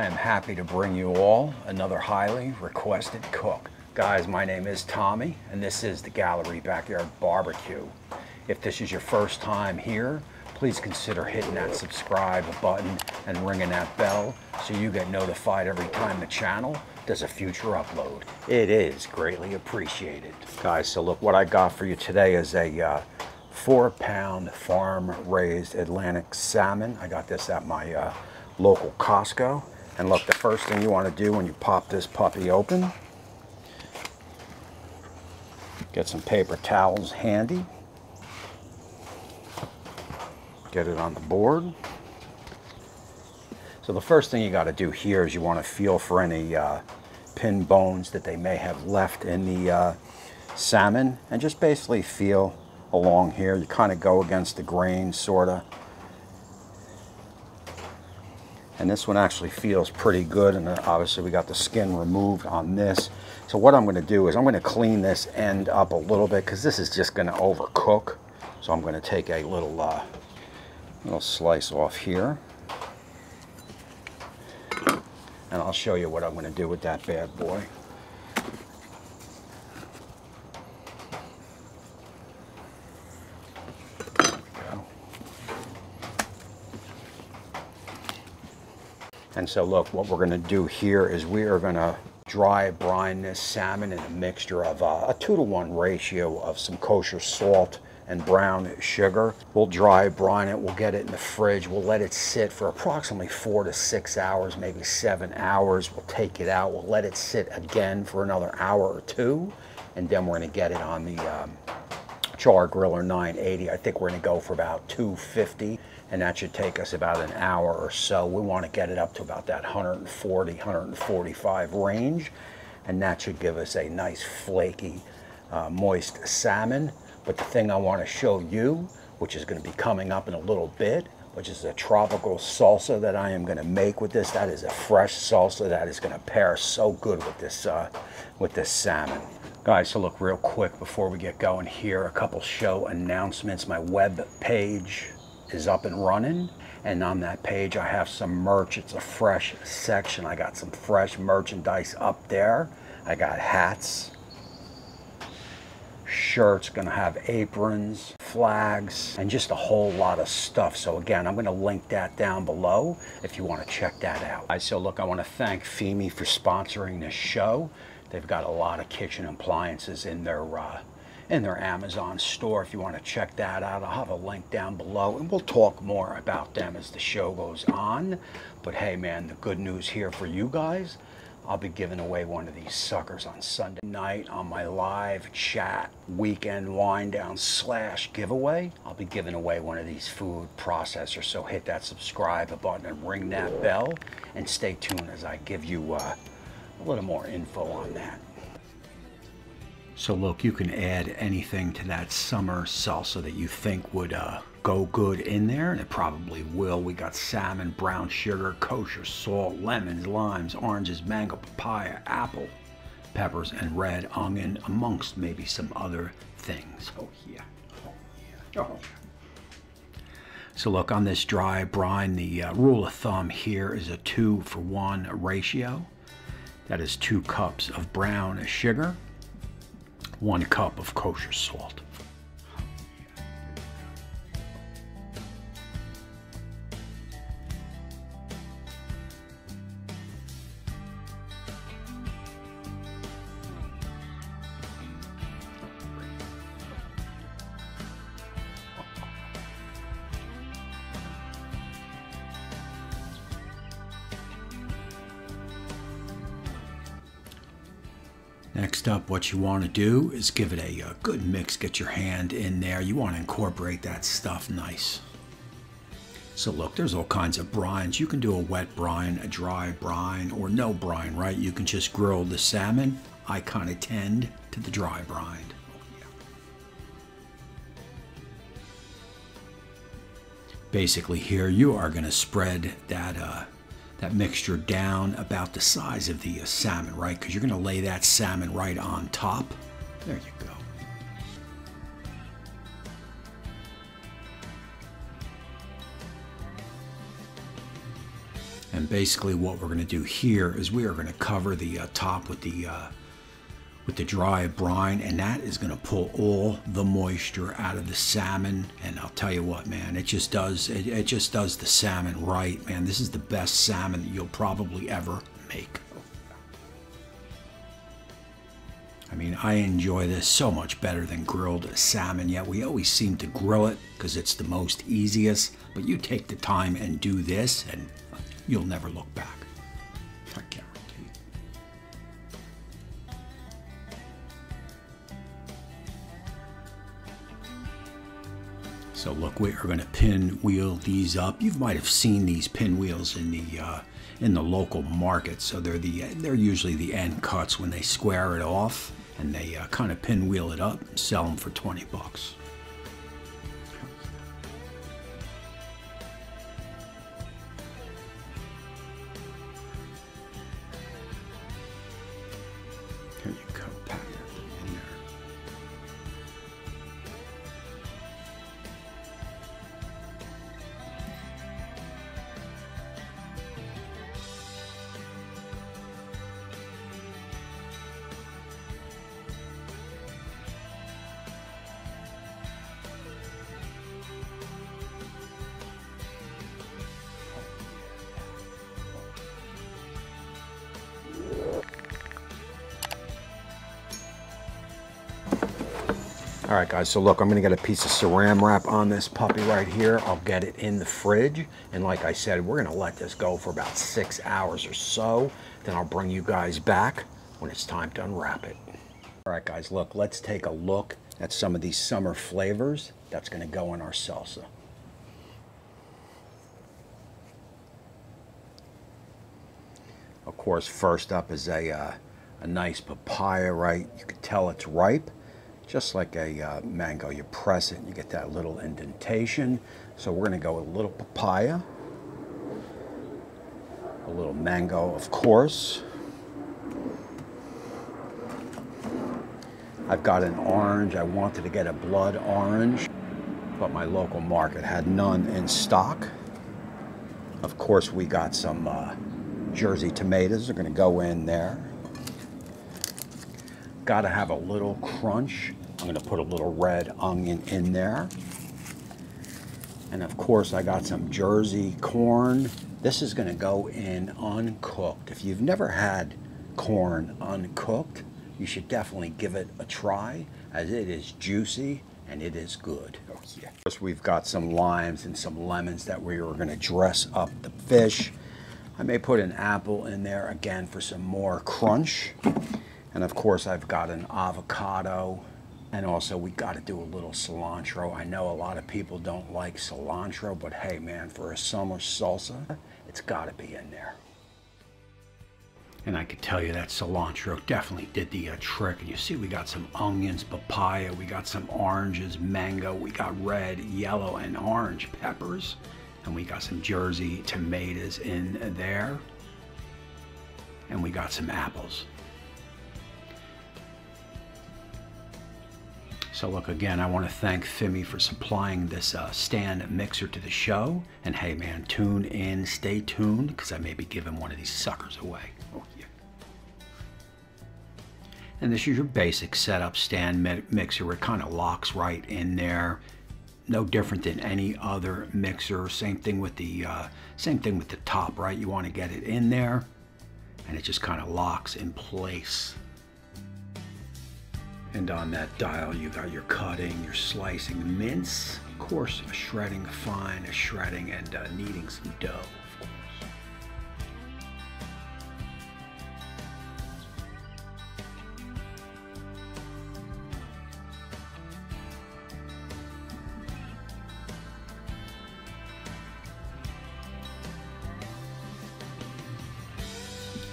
I am happy to bring you all another highly requested cook. Guys, my name is Tommy, and this is The Gallery Backyard BBQ. If this is your first time here, please consider hitting that subscribe button and ringing that bell so you get notified every time the channel does a future upload. It is greatly appreciated. Guys, so look, what I got for you today is a 4-pound farm-raised Atlantic salmon. I got this at my local Costco. And look, the first thing you want to do when you pop this puppy open, get some paper towels handy. Get it on the board. So the first thing you got to do here is you want to feel for any pin bones that they may have left in the salmon, and just basically feel along here. You kind of go against the grain, sort of. And this one actually feels pretty good, and obviously we got the skin removed on this. So what I'm going to do is I'm going to clean this end up a little bit because this is just going to overcook. So I'm going to take a little slice off here, and I'll show you what I'm going to do with that bad boy. There we go. And so look, what we're going to do here is we are going to dry brine this salmon in a mixture of a 2-to-1 ratio of some kosher salt and brown sugar. We'll dry brine it, we'll get it in the fridge, we'll let it sit for approximately 4 to 6 hours, maybe 7 hours. We'll take it out, we'll let it sit again for another hour or two, and then we're gonna get it on the Char Griller 980. I think we're gonna go for about 250, and that should take us about an hour or so. We wanna get it up to about that 140, 145 range, and that should give us a nice flaky, moist salmon. But the thing I want to show you, which is going to be coming up in a little bit, which is a tropical salsa that I am going to make with this. That is a fresh salsa that is going to pair so good with this salmon. Guys, so look, real quick before we get going here, a couple show announcements. My web page is up and running, and on that page I have some merch. It's a fresh section. I got some fresh merchandise up there. I got hats, shirts, gonna have aprons, flags, and just a whole lot of stuff. So again, I'm gonna link that down below if you want to check that out. All right, so look, I want to thank Fimei for sponsoring this show. They've got a lot of kitchen appliances in their Amazon store. If you want to check that out, I'll have a link down below, and we'll talk more about them as the show goes on. But hey man, the good news here for you guys, I'll be giving away one of these suckers on Sunday night on my live chat weekend wind down / giveaway. I'll be giving away one of these food processors, so hit that subscribe button and ring that bell, and stay tuned as I give you a little more info on that. So look, you can add anything to that summer salsa that you think would go good in there, and it probably will. We got salmon, brown sugar, kosher salt, lemons, limes, oranges, mango, papaya, apple, peppers, and red onion, amongst maybe some other things. Oh yeah, oh yeah, oh yeah. So look, on this dry brine, the rule of thumb here is a 2-for-1 ratio. That is 2 cups of brown sugar, 1 cup of kosher salt. Next up, what you want to do is give it a good mix. Get your hand in there. You want to incorporate that stuff nice. So look, there's all kinds of brines. You can do a wet brine, a dry brine, or no brine, right? You can just grill the salmon. I kind of tend to the dry brine. Basically here, you are going to spread that mixture down about the size of the salmon, right? Because you're going to lay that salmon right on top. There you go. And basically what we're going to do here is we are going to cover the top with the dry brine, and that is going to pull all the moisture out of the salmon. And I'll tell you what, man, it just does the salmon right, man. This is the best salmon that you'll probably ever make. I mean, I enjoy this so much better than grilled salmon, yet we always seem to grill it because it's the most easiest. But you take the time and do this and you'll never look back. I guarantee. So look, we are going to pinwheel these up. You might have seen these pinwheels in the local market. So they're usually the end cuts when they square it off, and they kind of pinwheel it up and sell them for 20 bucks. There you go, pack it in there. All right, guys, so look, I'm gonna get a piece of saran wrap on this puppy right here. I'll get it in the fridge. And like I said, we're gonna let this go for about 6 hours or so. Then I'll bring you guys back when it's time to unwrap it. All right, guys, look, let's take a look at some of these summer flavors that's gonna go in our salsa. Of course, first up is a nice papaya, right? You can tell it's ripe. Just like a mango, you press it and you get that little indentation. So we're gonna go with a little papaya, a little mango, of course. I've got an orange. I wanted to get a blood orange, but my local market had none in stock. Of course, we got some Jersey tomatoes. They're gonna go in there. Gotta have a little crunch. I'm gonna put a little red onion in there. And of course, I got some Jersey corn. This is gonna go in uncooked. If you've never had corn uncooked, you should definitely give it a try, as it is juicy and it is good. Oh, yeah. Of course, we've got some limes and some lemons that we are gonna dress up the fish. I may put an apple in there again for some more crunch. And of course, I've got an avocado, and also we got to do a little cilantro. I know a lot of people don't like cilantro, but hey man, for a summer salsa, it's got to be in there. And I could tell you that cilantro definitely did the trick. And you see, we got some onions, papaya, we got some oranges, mango, we got red, yellow, and orange peppers, and we got some Jersey tomatoes in there, and we got some apples. So look, again, I want to thank Fimei for supplying this stand mixer to the show. And hey man, tune in, stay tuned, because I may be giving one of these suckers away. Oh, yeah. And this is your basic setup stand mixer. It kind of locks right in there. No different than any other mixer. Same thing with the top, right? You want to get it in there, and it just kind of locks in place. And on that dial, you got your cutting, your slicing, mince, of course, a shredding, fine, a shredding, and kneading some dough, of course.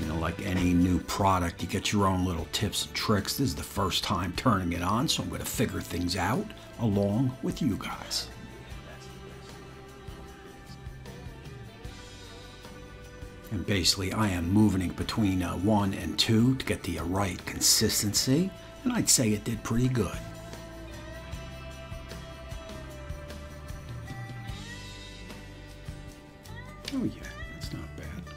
You know, like any new product, you get your own little tips and tricks. This is the first time turning it on, so I'm going to figure things out along with you guys. And basically, I am moving it between 1 and 2 to get the right consistency, and I'd say it did pretty good. Oh yeah, that's not bad.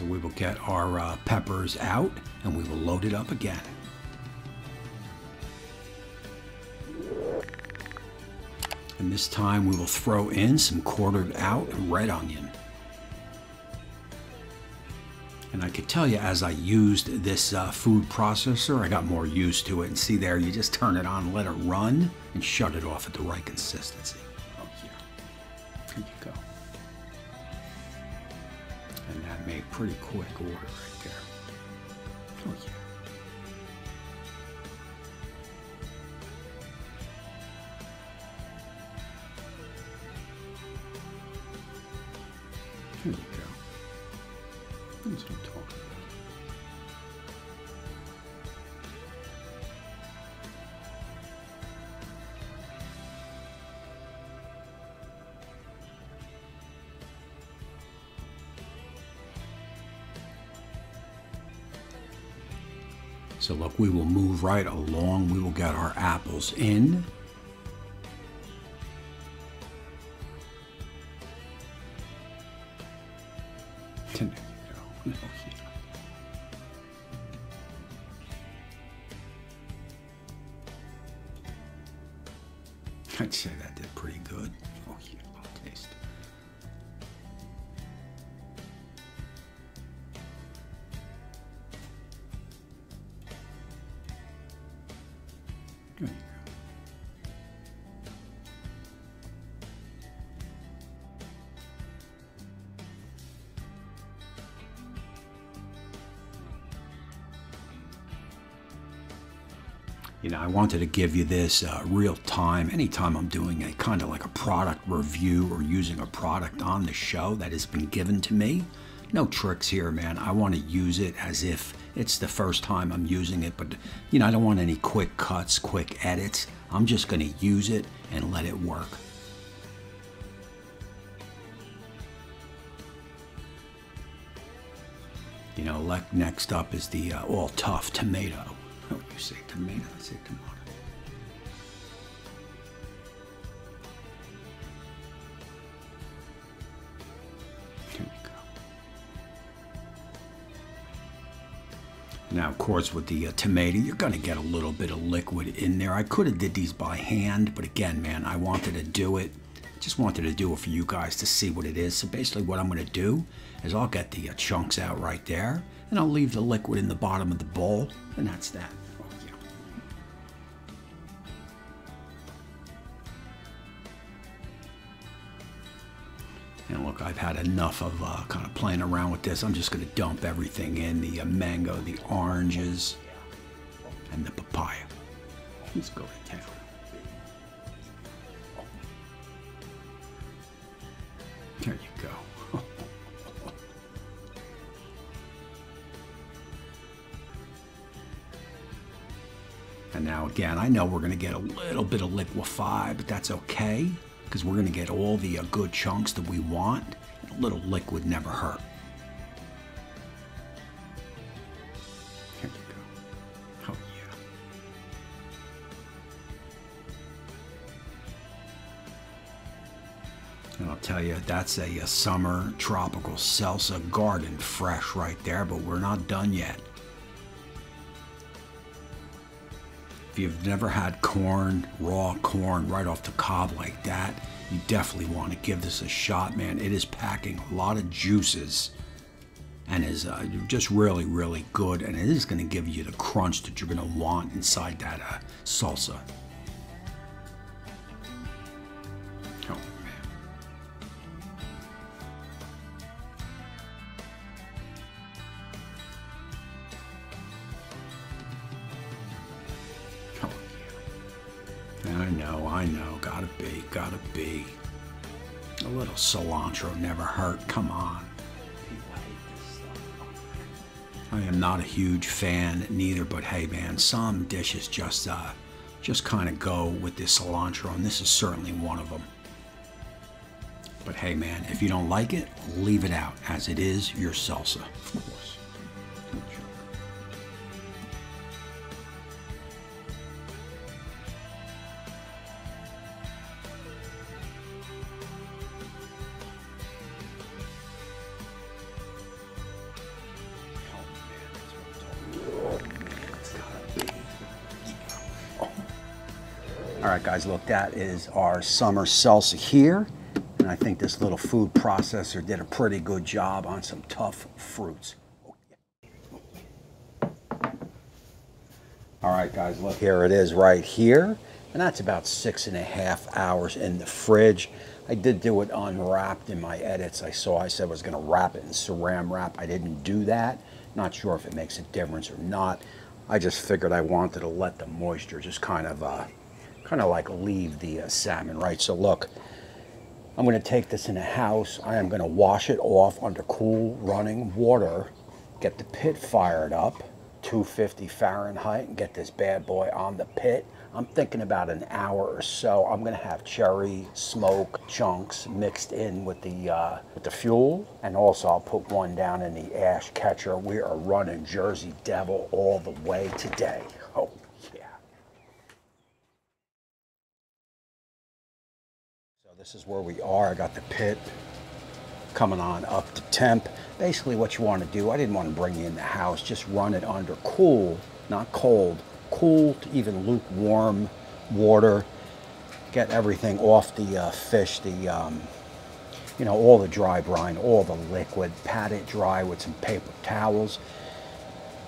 So we will get our peppers out and we will load it up again. And this time we will throw in some quartered out red onion. And I could tell you as I used this food processor, I got more used to it. And see there, you just turn it on, let it run, and shut it off at the right consistency. Oh yeah, here you go. And that made pretty quick order right there. Oh yeah. Here you go. That's what I'm talking about. So look, we will move right along. We will get our apples in. There you go. Oh, yeah. I'd say that did pretty good. Oh yeah, I'll taste. There you go. You know, I wanted to give you this real time. Anytime I'm doing a kind of like a product review or using a product on the show that has been given to me, no tricks here, man. I want to use it as if it's the first time I'm using it, but you know, I don't want any quick cuts, quick edits. I'm just going to use it and let it work. You know, like next up is the all tough tomato. Oh, you say tomato, I say tomato. Here we go. Now, of course, with the tomato, you're going to get a little bit of liquid in there. I could have did these by hand, but again, man, I wanted to do it. Just wanted to do it for you guys to see what it is. So basically what I'm going to do is I'll get the chunks out right there, and I'll leave the liquid in the bottom of the bowl, and that's that. Oh, yeah. And look, I've had enough of kind of playing around with this. I'm just going to dump everything in, the mango, the oranges, and the papaya. Let's go to town. There you go. And now again, I know we're going to get a little bit of liquefy, but that's okay, because we're going to get all the good chunks that we want. And a little liquid never hurt. There you go. Oh yeah. And I'll tell you, that's a summer tropical salsa, garden fresh right there, but we're not done yet. If you've never had corn, raw corn, right off the cob like that, you definitely want to give this a shot, man. It is packing a lot of juices and is just really, really good, and it is going to give you the crunch that you're going to want inside that salsa. I know, gotta be. A little cilantro never hurt, come on. I am not a huge fan neither, but hey man, some dishes just kind of go with this cilantro, and this is certainly one of them. But hey man, if you don't like it, leave it out, as it is your salsa, of course. All right, guys, look, that is our summer salsa here. And I think this little food processor did a pretty good job on some tough fruits. All right, guys, look, here it is right here. And that's about 6.5 hours in the fridge. I did do it unwrapped in my edits. I said I was gonna wrap it in saran wrap. I didn't do that. Not sure if it makes a difference or not. I just figured I wanted to let the moisture just kind of like leave the salmon, right? So look, I'm gonna take this in the house. I am gonna wash it off under cool running water, get the pit fired up, 250 Fahrenheit, and get this bad boy on the pit. I'm thinking about an hour or so. I'm gonna have cherry smoke chunks mixed in with the fuel, and also I'll put one down in the ash catcher. We are running Jersey Devil all the way today. Oh yeah. So this is where we are. I got the pit coming on up to temp. Basically what you wanna do, I didn't wanna bring you in the house, just run it under cool, not cold, cool to even lukewarm water. Get everything off the fish, the you know, all the dry brine, all the liquid. Pat it dry with some paper towels.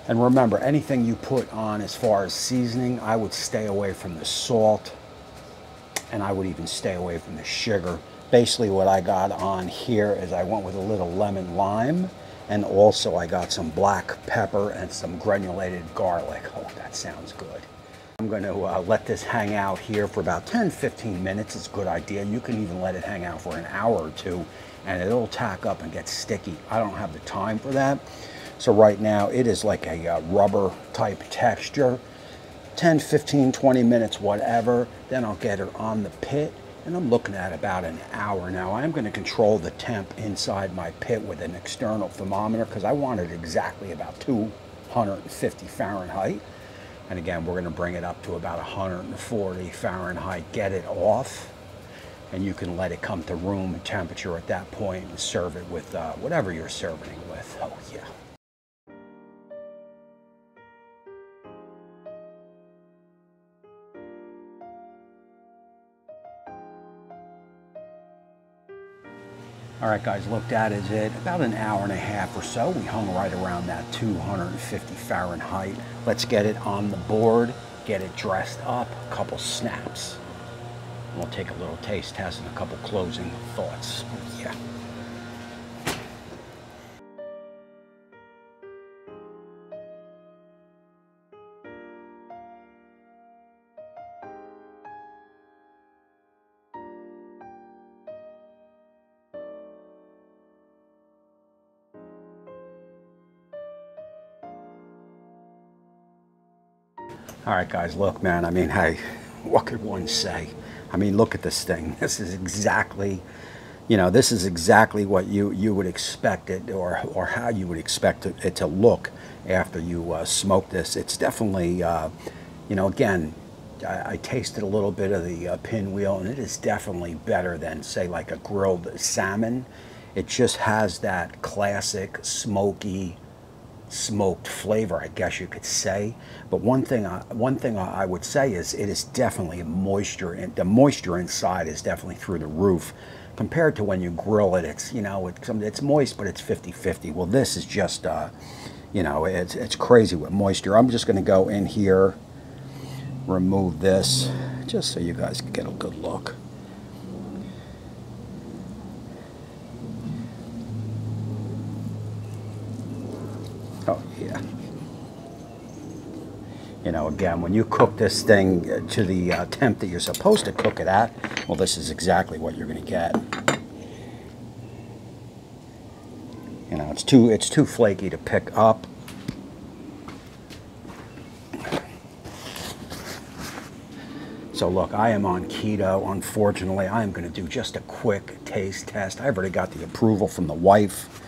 And remember, anything you put on as far as seasoning, I would stay away from the salt, and I would even stay away from the sugar. Basically what I got on here is I went with a little lemon lime, and also I got some black pepper and some granulated garlic. Oh, that sounds good. I'm going to let this hang out here for about 10-15 minutes. It's a good idea. You can even let it hang out for an hour or two, and it'll tack up and get sticky. I don't have the time for that. So right now it is like a rubber type texture. 10, 15, 20 minutes, whatever. Then I'll get it on the pit. And I'm looking at about an hour now. I'm gonna control the temp inside my pit with an external thermometer because I want it exactly about 250 Fahrenheit. And again, we're gonna bring it up to about 140 Fahrenheit, get it off, and you can let it come to room temperature at that point and serve it with whatever you're serving it with. Oh yeah. All right, guys, look, that is it. About an hour and a half or so. We hung right around that 250 Fahrenheit. Let's get it on the board, get it dressed up, a couple snaps. We'll take a little taste test and a couple closing thoughts. Oh, yeah. All right, guys, look, man, I mean, hey, what could one say? I mean, look at this thing. This is exactly, you know, this is exactly what you would expect it, or how you would expect it to look after you smoke this. It's definitely, you know, again, I tasted a little bit of the pinwheel, and it is definitely better than, say, like a grilled salmon. It just has that classic smoky, smoked flavor, I guess you could say. But one thing I would say is it is definitely moisture, and the moisture inside is definitely through the roof compared to when you grill it. It's, you know, it's moist, but it's 50-50. Well, this is just you know, it's crazy with moisture. I'm just going to go in here, remove this just so you guys can get a good look. Oh yeah. You know, again, when you cook this thing to the temp that you're supposed to cook it at, well, this is exactly what you're going to get. You know, it's too flaky to pick up. So look, I am on keto. Unfortunately, I am going to do just a quick taste test. I've already got the approval from the wife.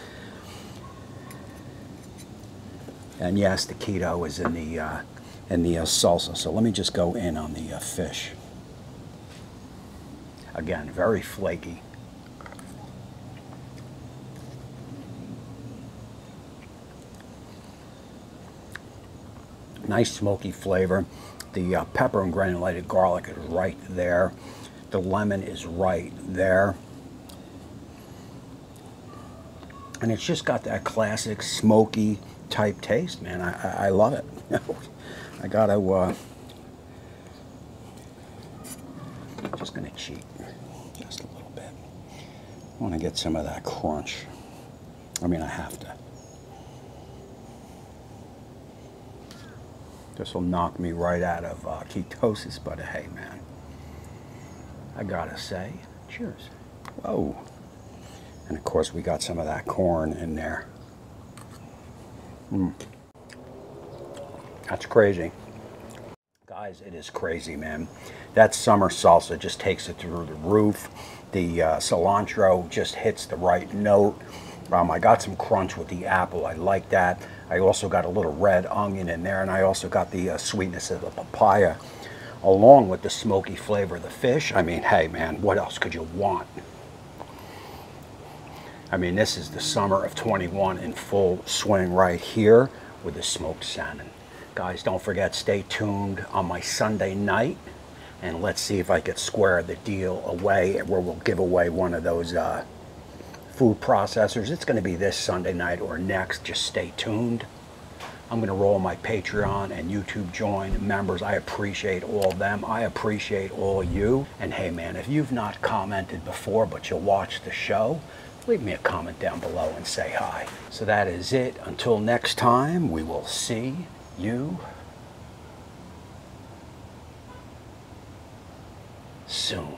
And yes, the keto is in the salsa. So let me just go in on the fish. Again, very flaky. Nice smoky flavor. The pepper and granulated garlic is right there. The lemon is right there. And it's just got that classic smoky type taste, man. I love it. I gotta, I'm just gonna cheat just a little bit. I wanna get some of that crunch. I mean, I have to. This will knock me right out of ketosis, but hey, man, I gotta say, cheers. Whoa. And of course, we got some of that corn in there. That's crazy. Guys, it is crazy, man. That summer salsa just takes it through the roof. The cilantro just hits the right note. I got some crunch with the apple. I like that. I also got a little red onion in there, and I also got the sweetness of the papaya, along with the smoky flavor of the fish. I mean, hey, man, what else could you want? I mean, this is the summer of 21 in full swing right here with the smoked salmon. Guys, don't forget, stay tuned on my Sunday night, and let's see if I could square the deal away where we'll give away one of those food processors. It's going to be this Sunday night or next. Just stay tuned. I'm going to roll my Patreon and YouTube join members. I appreciate all of them. I appreciate all you. And hey, man, if you've not commented before, but you'll watch the show, leave me a comment down below and say hi. So that is it. Until next time, we will see you soon.